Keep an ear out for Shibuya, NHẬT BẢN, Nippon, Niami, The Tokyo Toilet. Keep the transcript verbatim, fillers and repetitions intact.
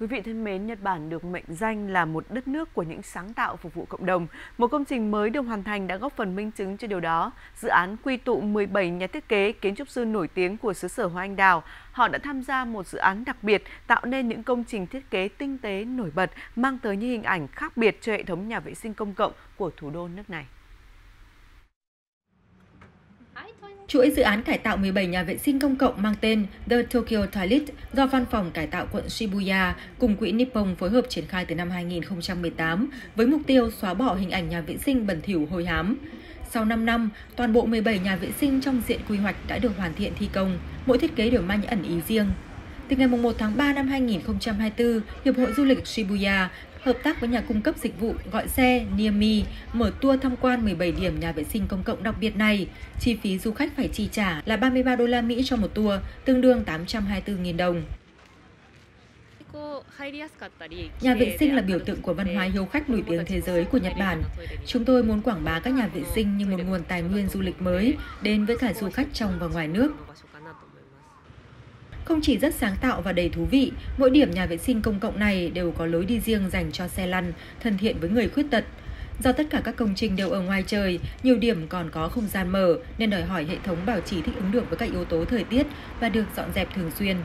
Quý vị thân mến, Nhật Bản được mệnh danh là một đất nước của những sáng tạo phục vụ cộng đồng. Một công trình mới được hoàn thành đã góp phần minh chứng cho điều đó. Dự án quy tụ mười bảy nhà thiết kế, kiến trúc sư nổi tiếng của xứ sở Hoa Anh Đào. Họ đã tham gia một dự án đặc biệt tạo nên những công trình thiết kế tinh tế nổi bật, mang tới những hình ảnh khác biệt cho hệ thống nhà vệ sinh công cộng của thủ đô nước này. Chuỗi dự án cải tạo mười bảy nhà vệ sinh công cộng mang tên The Tokyo Toilet do Văn phòng Cải tạo quận Shibuya cùng quỹ Nippon phối hợp triển khai từ năm hai nghìn không trăm mười tám với mục tiêu xóa bỏ hình ảnh nhà vệ sinh bẩn thỉu hôi hám. Sau năm năm, toàn bộ mười bảy nhà vệ sinh trong diện quy hoạch đã được hoàn thiện thi công, mỗi thiết kế đều mang những ẩn ý riêng. Từ ngày mùng một tháng ba năm hai nghìn không trăm hai mươi tư, Hiệp hội Du lịch Shibuya hợp tác với nhà cung cấp dịch vụ gọi xe Niami mở tour tham quan mười bảy điểm nhà vệ sinh công cộng đặc biệt này. Chi phí du khách phải chi trả là ba mươi ba đô la Mỹ cho một tour, tương đương tám trăm hai mươi tư nghìn đồng. Nhà vệ sinh là biểu tượng của văn hóa hiếu khách nổi tiếng thế giới của Nhật Bản. Chúng tôi muốn quảng bá các nhà vệ sinh như một nguồn tài nguyên du lịch mới đến với cả du khách trong và ngoài nước. Không chỉ rất sáng tạo và đầy thú vị, mỗi điểm nhà vệ sinh công cộng này đều có lối đi riêng dành cho xe lăn, thân thiện với người khuyết tật. Do tất cả các công trình đều ở ngoài trời, nhiều điểm còn có không gian mở nên đòi hỏi hệ thống bảo trì thích ứng được với các yếu tố thời tiết và được dọn dẹp thường xuyên.